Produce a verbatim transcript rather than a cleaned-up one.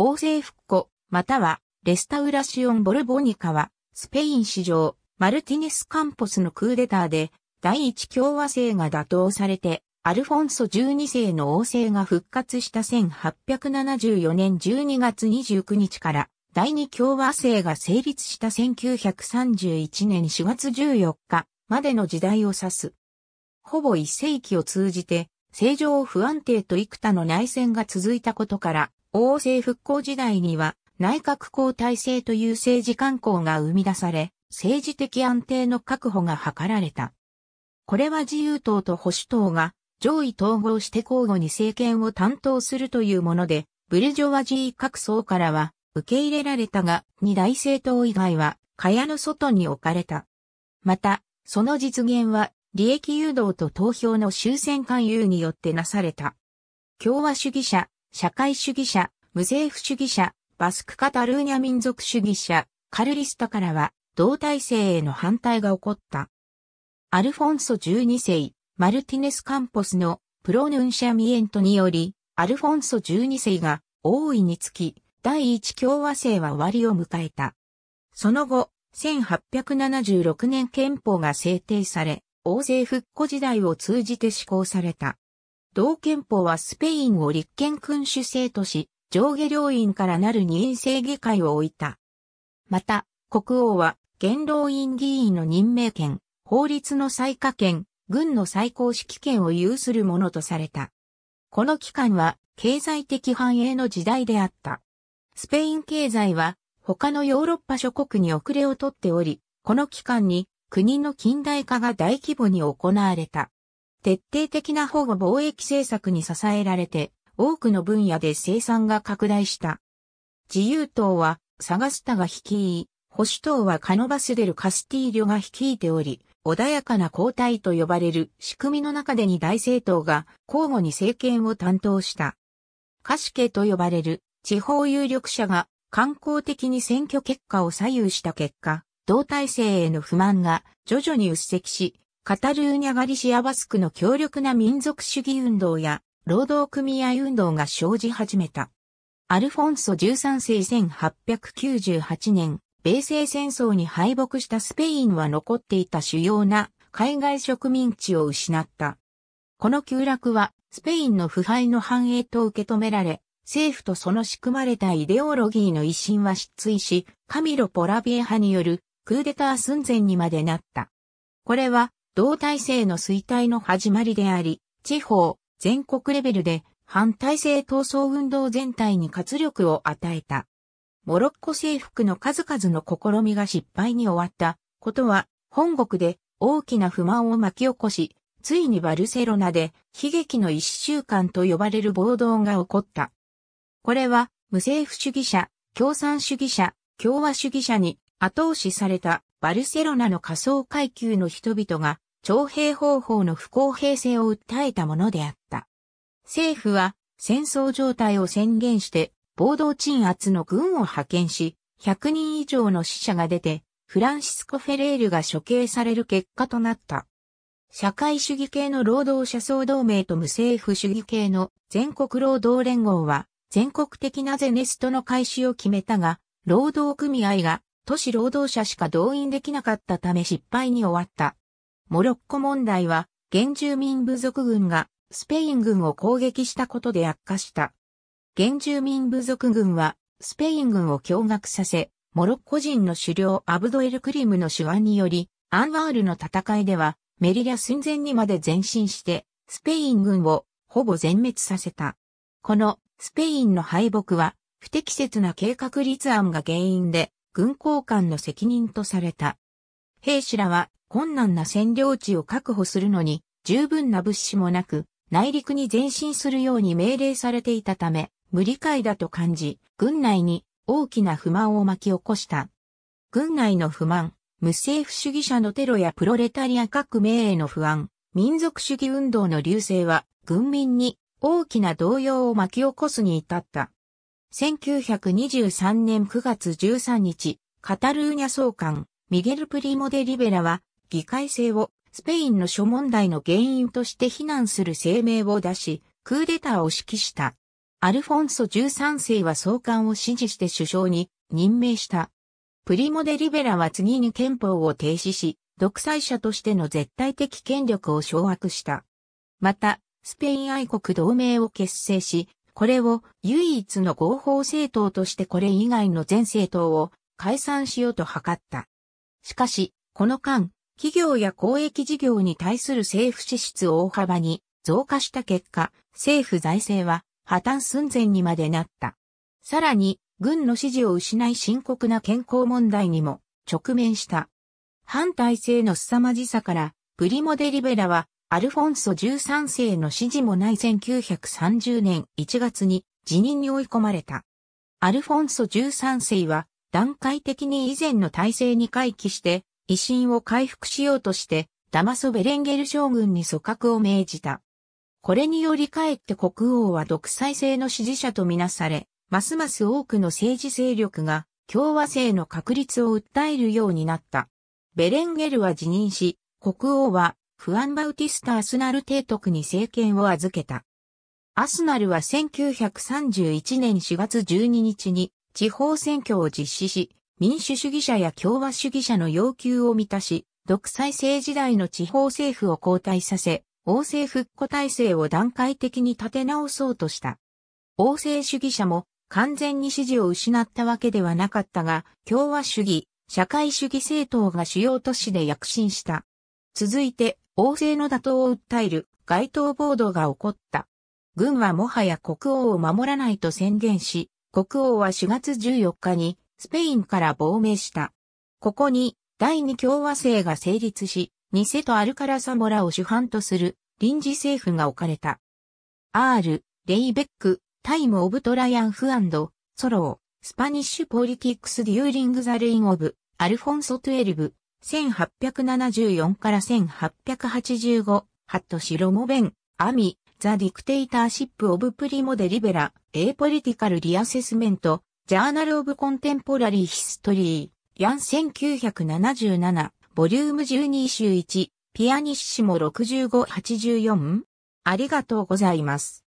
王政復古、または、レスタウラシオン・ボルボニカは、スペイン史上、マルティネス・カンポスのクーデターで、第一共和制が打倒されて、アルフォンソじゅうにせいの王政が復活したせんはっぴゃくななじゅうよねんじゅうにがつにじゅうくにちから、第二共和制が成立したせんきゅうひゃくさんじゅういちねんしがつじゅうよっかまでの時代を指す。ほぼ一世紀を通じて、政情不安定と幾多の内戦が続いたことから、王政復興時代には、内閣交代制という政治慣行が生み出され、政治的安定の確保が図られた。これは自由党と保守党が上位統合して交互に政権を担当するというもので、ブルジョワジー各層からは受け入れられたが、二大政党以外は蚊帳の外に置かれた。また、その実現は利益誘導と投票の終戦勧誘によってなされた。共和主義者、社会主義者、無政府主義者、バスク・カタルーニャ民族主義者、カルリスタからは同体制への反対が起こった。アルフォンソじゅうにせい、マルティネス・カンポスのプロヌンシャミエントにより、アルフォンソじゅうにせいが王位につき、第一共和制は終わりを迎えた。その後、せんはっぴゃくななじゅうろくねん憲法が制定され、王政復古時代を通じて施行された。同憲法はスペインを立憲君主制とし、上下両院からなる二院制議会を置いた。また、国王は元老院議員の任命権、法律の裁可権、軍の最高指揮権を有するものとされた。この期間は経済的繁栄の時代であった。スペイン経済は他のヨーロッパ諸国に遅れをとっており、この期間に国の近代化が大規模に行われた。徹底的な保護貿易政策に支えられて、多くの分野で生産が拡大した。自由党はサガスタが率い、保守党はカノバス・デル・カスティーリョが率いており、穏やかな交代と呼ばれる仕組みの中で二大政党が交互に政権を担当した。カシケと呼ばれる地方有力者が慣行的に選挙結果を左右した結果、同体制への不満が徐々に鬱積し、カタルーニャ・ガリシア・バスクの強力な民族主義運動や労働組合運動が生じ始めた。アルフォンソじゅうさんせいせんはっぴゃくきゅうじゅうはちねん、米西戦争に敗北したスペインは残っていた主要な海外植民地を失った。この急落はスペインの腐敗の反映と受け止められ、政府とその仕組まれたイデオロギーの一新は失墜し、カミロ・ポラビエ派によるクーデター寸前にまでなった。これは同体制の衰退の始まりであり、地方、全国レベルで反体制闘争運動全体に活力を与えた。モロッコ征服の数々の試みが失敗に終わったことは本国で大きな不満を巻き起こし、ついにバルセロナで悲劇の一週間と呼ばれる暴動が起こった。これは無政府主義者、共産主義者、共和主義者に後押しされたバルセロナの下層階級の人々が徴兵方法の不公平性を訴えたものであった。政府は戦争状態を宣言して、暴動鎮圧の軍を派遣し、ひゃくにんいじょうの死者が出て、フランシスコ・フェレールが処刑される結果となった。社会主義系の労働者総同盟と無政府主義系の全国労働連合は、全国的なゼネストの開始を決めたが、労働組合が都市労働者しか動員できなかったため失敗に終わった。モロッコ問題は、原住民部族軍がスペイン軍を攻撃したことで悪化した。原住民部族軍はスペイン軍を驚愕させ、モロッコ人の首領アブドエル・クリムの手腕により、アンワールの戦いではメリリャ寸前にまで前進して、スペイン軍をほぼ全滅させた。このスペインの敗北は不適切な計画立案が原因で軍高官の責任とされた。兵士らは困難な占領地を確保するのに十分な物資もなく、内陸に前進するように命令されていたため、無理解だと感じ、軍内に大きな不満を巻き起こした。軍内の不満、無政府主義者のテロやプロレタリア革命への不安、民族主義運動の隆盛は、軍民に大きな動揺を巻き起こすに至った。せんきゅうひゃくにじゅうさんねんくがつじゅうさんにち、カタルーニャ総監、ミゲル・プリモ・デ・リベラは、議会制をスペインの諸問題の原因として非難する声明を出し、クーデターを指揮した。アルフォンソじゅうさん世は創刊を支持して首相に任命した。プリモ・デ・リベラは次に憲法を停止し、独裁者としての絶対的権力を掌握した。また、スペイン愛国同盟を結成し、これを唯一の合法政党としてこれ以外の全政党を解散しようと図った。しかし、この間、企業や公益事業に対する政府支出を大幅に増加した結果、政府財政は破綻寸前にまでなった。さらに、軍の支持を失い深刻な健康問題にも直面した。反体制の凄まじさから、プリモ・デ・リベラは、アルフォンソじゅうさん世の支持もないせんきゅうひゃくさんじゅうねんいちがつに辞任に追い込まれた。アルフォンソじゅうさん世は段階的に以前の体制に回帰して威信を回復しようとしてダマソ・ベレンゲル将軍に組閣を命じた。これによりかえって国王は独裁制の支持者とみなされ、ますます多くの政治勢力が共和制の確立を訴えるようになった。ベレンゲルは辞任し、国王はフアン・バウティスタ・アスナル提督に政権を預けた。アスナルはせんきゅうひゃくさんじゅういちねんしがつじゅうににちに地方選挙を実施し、民主主義者や共和主義者の要求を満たし、独裁制時代の地方政府を後退させ、王政復古体制を段階的に立て直そうとした。王政主義者も完全に支持を失ったわけではなかったが、共和主義、社会主義政党が主要都市で躍進した。続いて、王政の打倒を訴える街頭暴動が起こった。軍はもはや国王を守らないと宣言し、国王はしがつじゅうよっかにスペインから亡命した。ここにだいに共和制が成立し、ニセとアルカラサモラを主犯とする臨時政府が置かれた。アール、レイベック、タイム・オブ・トライアンフ&ソロー、スパニッシュ・ポリティックス・デューリング・ザ・レイン・オブ、アルフォンソじゅうに。せんはっぴゃくななじゅうよんからせんはっぴゃくはちじゅうご、ハットシロモベン、アミ、ザ・ディクテイターシップ・オブ・プリモ・デ・リベラ、エー・ポリティカル・リアセスメント、ジャーナル・オブ・コンテンポラリー・ヒストリー、ヤンせんきゅうひゃくななじゅうなな、ボリュームじゅうにイシューいち、ピアニッシモろくじゅうごはちじゅうよん。ありがとうございます。